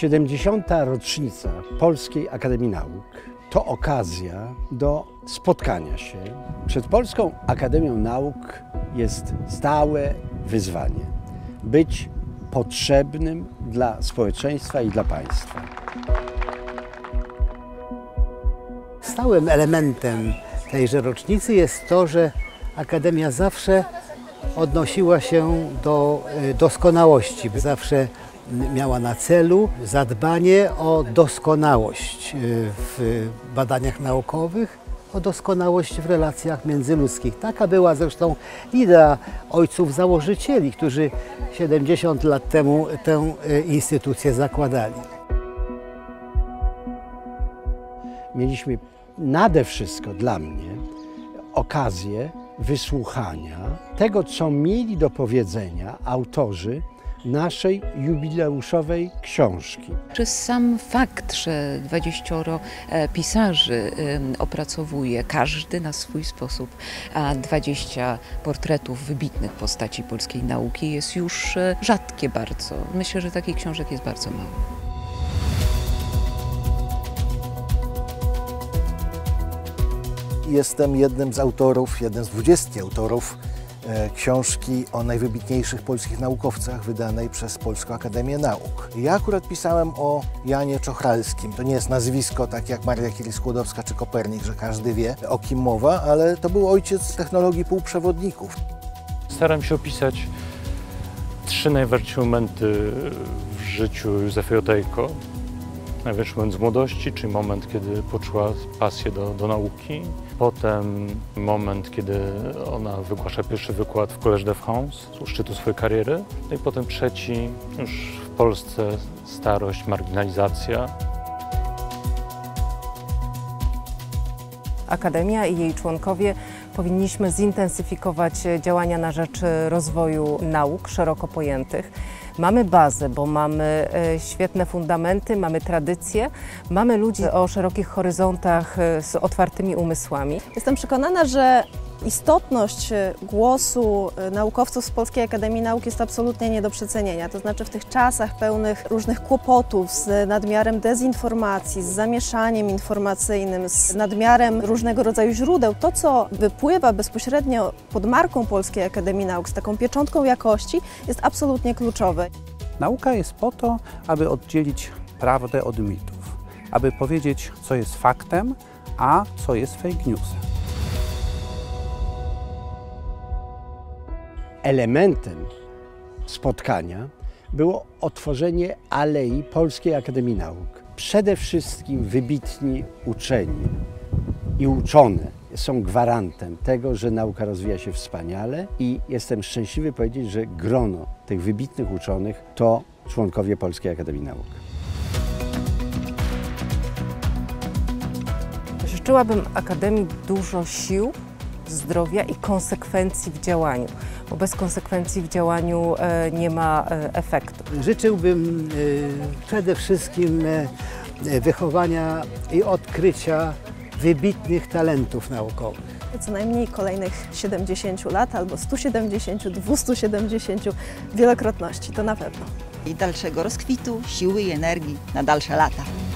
70. rocznica Polskiej Akademii Nauk to okazja do spotkania się. Przed Polską Akademią Nauk jest stałe wyzwanie. Być potrzebnym dla społeczeństwa i dla państwa. Stałym elementem tejże rocznicy jest to, że Akademia zawsze odnosiła się do doskonałości. Zawsze miała na celu zadbanie o doskonałość w badaniach naukowych, o doskonałość w relacjach międzyludzkich. Taka była zresztą idea ojców założycieli, którzy 70 lat temu tę instytucję zakładali. Mieliśmy nade wszystko dla mnie okazję wysłuchania tego, co mieli do powiedzenia autorzy naszej jubileuszowej książki. Przez sam fakt, że 20 pisarzy opracowuje, każdy na swój sposób, a 20 portretów wybitnych postaci polskiej nauki jest już rzadkie bardzo. Myślę, że takich książek jest bardzo mało. Jestem jednym z autorów, jeden z 20 autorów książki o najwybitniejszych polskich naukowcach wydanej przez Polską Akademię Nauk. Ja akurat pisałem o Janie Czochralskim. To nie jest nazwisko, tak jak Maria Curie-Skłodowska czy Kopernik, że każdy wie, o kim mowa, ale to był ojciec technologii półprzewodników. Staram się opisać 3 najważniejsze momenty w życiu Józefa Joteyko. Najwyższy moment z młodości, czyli moment, kiedy poczuła pasję do nauki. Potem moment, kiedy ona wygłasza pierwszy wykład w Collège de France, u szczytu swojej kariery. No i potem trzeci, już w Polsce, starość, marginalizacja. Akademia i jej członkowie powinniśmy zintensyfikować działania na rzecz rozwoju nauk szeroko pojętych. Mamy bazę, bo mamy świetne fundamenty, mamy tradycje, mamy ludzi o szerokich horyzontach z otwartymi umysłami. Jestem przekonana, że istotność głosu naukowców z Polskiej Akademii Nauk jest absolutnie nie do przecenienia. To znaczy w tych czasach pełnych różnych kłopotów z nadmiarem dezinformacji, z zamieszaniem informacyjnym, z nadmiarem różnego rodzaju źródeł, to co wypływa bezpośrednio pod marką Polskiej Akademii Nauk z taką pieczątką jakości jest absolutnie kluczowe. Nauka jest po to, aby oddzielić prawdę od mitów, aby powiedzieć co jest faktem, a co jest fake newsem. Elementem spotkania było otworzenie Alei Polskiej Akademii Nauk. Przede wszystkim wybitni uczeni i uczone są gwarantem tego, że nauka rozwija się wspaniale i jestem szczęśliwy powiedzieć, że grono tych wybitnych uczonych to członkowie Polskiej Akademii Nauk. Życzyłabym Akademii dużo sił, zdrowia i konsekwencji w działaniu, bo bez konsekwencji w działaniu nie ma efektu. Życzyłbym przede wszystkim wychowania i odkrycia wybitnych talentów naukowych. Co najmniej kolejnych 70 lat albo 170, 270 wielokrotności, to na pewno. I dalszego rozkwitu, siły i energii na dalsze lata.